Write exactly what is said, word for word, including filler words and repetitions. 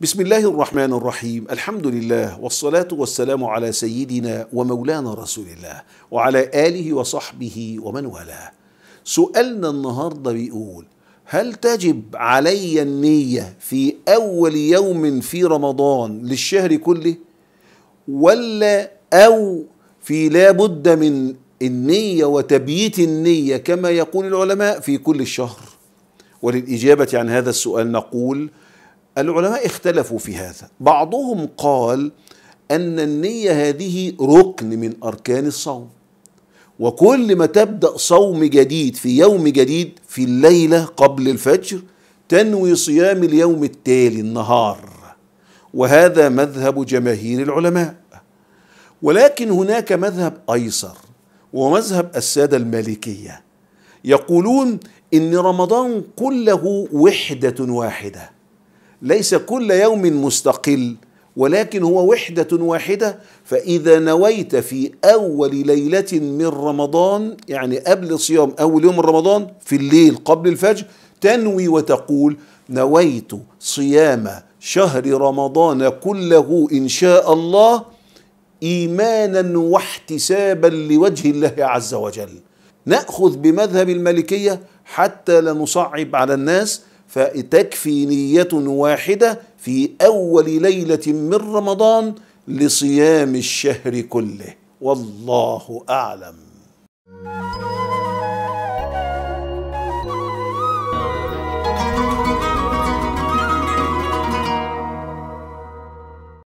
بسم الله الرحمن الرحيم. الحمد لله والصلاة والسلام على سيدنا ومولانا رسول الله وعلى آله وصحبه ومن والاه. سؤالنا النهاردة بيقول: هل تجب علي النية في أول يوم في رمضان للشهر كله، ولا أو في لابد من النية وتبييت النية كما يقول العلماء في كل الشهر؟ وللإجابة عن هذا السؤال نقول: العلماء اختلفوا في هذا، بعضهم قال أن النية هذه ركن من أركان الصوم، وكل ما تبدأ صوم جديد في يوم جديد في الليلة قبل الفجر تنوي صيام اليوم التالي النهار، وهذا مذهب جماهير العلماء. ولكن هناك مذهب أيسر ومذهب السادة المالكية، يقولون إن رمضان كله وحدة واحدة، ليس كل يوم مستقل، ولكن هو وحدة واحدة. فإذا نويت في أول ليلة من رمضان، يعني قبل صيام أول يوم من رمضان في الليل قبل الفجر، تنوي وتقول: نويت صيام شهر رمضان كله إن شاء الله إيمانا واحتسابا لوجه الله عز وجل. نأخذ بمذهب المالكية حتى لا نصعب على الناس، فتكفي نية واحدة في أول ليلة من رمضان لصيام الشهر كله، والله أعلم.